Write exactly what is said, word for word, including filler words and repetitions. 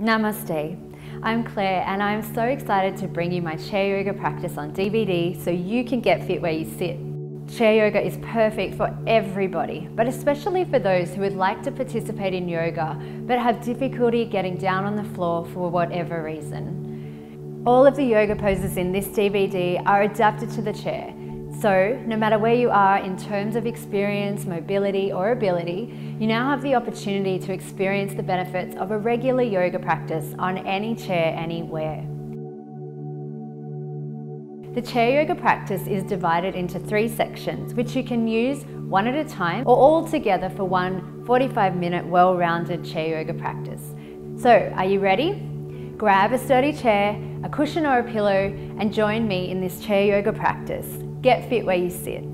Namaste, I'm Claire and I'm so excited to bring you my chair yoga practice on D V D so you can get fit where you sit. Chair yoga is perfect for everybody, but especially for those who would like to participate in yoga but have difficulty getting down on the floor for whatever reason. All of the yoga poses in this D V D are adapted to the chair, so no matter where you are in terms of experience, mobility or ability, you now have the opportunity to experience the benefits of a regular yoga practice on any chair anywhere. The chair yoga practice is divided into three sections, which you can use one at a time or all together for one forty-five minute well-rounded chair yoga practice. So, are you ready? Grab a sturdy chair, a cushion or a pillow, and join me in this chair yoga practice. Get fit where you sit.